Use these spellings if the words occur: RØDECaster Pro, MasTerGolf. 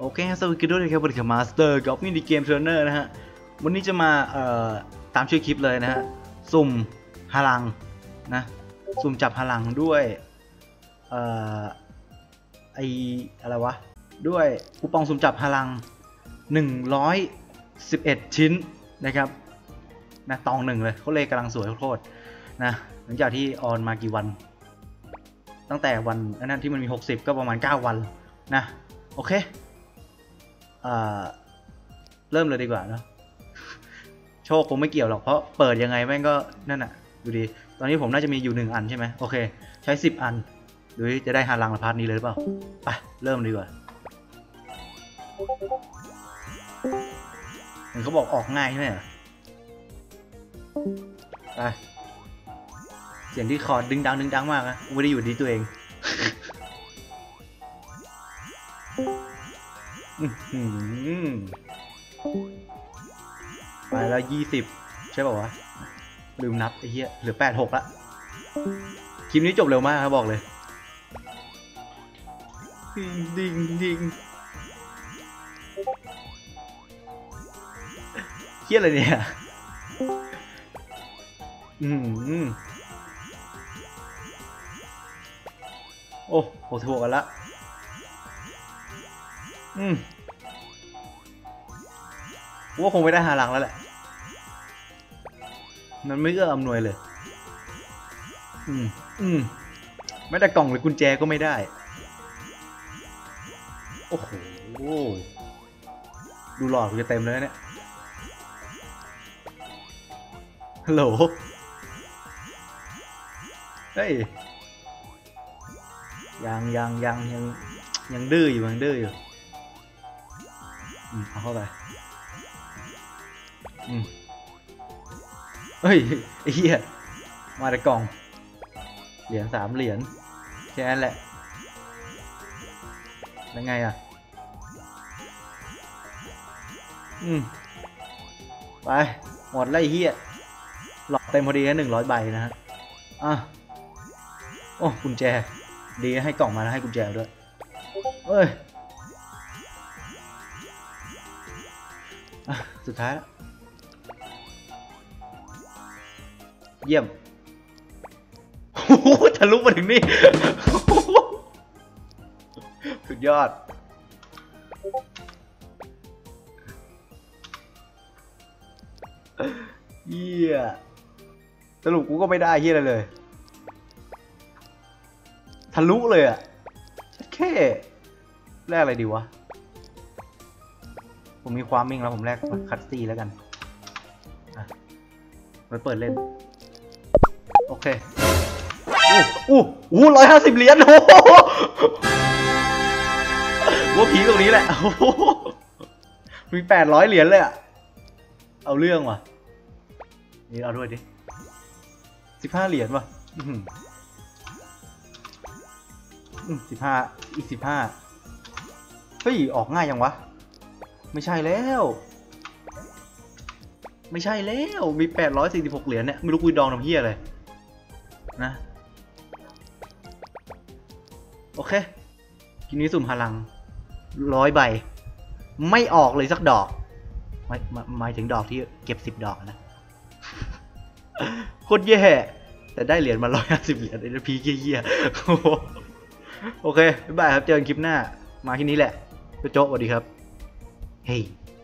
โอเคสวัสดีด้วยครับผมคือ Master Golf Mini Game Trainer นะฮะวันนี้จะมาตามชื่อคลิปเลยนะฮะสุ่มฮาลังนะสุ่มจับฮาลังด้วยอะไรวะด้วยคูปองสุ่มจับฮาลัง111ชิ้นนะครับนะตองหนึ่งเลยเขาเลยกำลังสวยโคตรนะหลังจากที่ออนมากี่วันตั้งแต่วันนั้นที่มันมี60ก็ประมาณ9วันนะโอเคเริ่มเลยดีกว่าเนาะโชคคงไม่เกี่ยวหรอกเพราะเปิดยังไงแม่งก็นั่นน่ะดูดีตอนนี้ผมน่าจะมีอยู่1อันใช่ไหมโอเคใช้10อันหรือจะได้ฮาลังละพาร์ทนี้เลยหรือเปล่าไปเริ่มดีกว่าเห็นเขาบอกออกง่ายใช่ไหมไปเสียงที่คอดึงดังมากนะไม่ได้อยู่ดีตัวเองไปแล้ว20ใช่ป่าววะลืมนับไอ้เหี้ยเหลือ86ละคลิปนี้จบเร็วมากครับบอกเลยดิ่งเหี้ยอะไรเนี่ยโอ้โหถูกกันละว่าคงไม่ได้ฮาลังแล้วแหละมันไม่เอื้ออำนวยเลยไม่ได้กล่องหรือกุญแจก็ไม่ได้โอ้โหดูหลอดกูจะเต็มเลยเนี่ยฮัลโหลเฮ้ยยังดื้ออยู่เอาเข้าไปเฮ้ยไอ้เหี้ยมาแต่กล่องเหรียญ3เหรียญแค่นั้นแหละแล้วไงอ่ะไปหมดไล่เหี้ยหลอกเต็มพอดีแค่100ใบนะฮะอ่ะโอ้กุญแจดีให้กล่องมาแล้วให้กุญแจด้วยเอ้ยสุดท้ายแล้วเยี่ยมโอ้โหทะลุมาถึงนี่สุดยอดเยี่ยสรุปกูก็ไม่ได้เหี้ยอะไรเลยทะลุเลยอะแค่แลกอะไรดีวะผมมีความมิ่งแล้วผมแลกคัตซี่แล้วกันไปเปิดเล่นโอเคอู้150เหรียญโอ้โหว่าผีตรงนี้แหละมี800เหรียญเลยอะเอาเรื่องว่ะนี่เอาด้วยดิ15เหรียญว่ะ15อีก15เฮ้ยออกง่ายยังวะไม่ใช่แล้วมี846เหรียญเนี่ยไม่รู้กูดองน้ำเหี้ยเลยนะโอเคกินนี้สุ่มฮาลัง100ใบไม่ออกเลยสักดอกหมายถึงดอกที่เก็บ10ดอกนะโคตรแย่แต่ได้เหรียญมา150เหรียญไอ้พี่เหี้ยโอเคบ๊ายบายครับเจอกันคลิปหน้ามาที่นี้แหละโจ๊ะสวัสดีครับเฮ้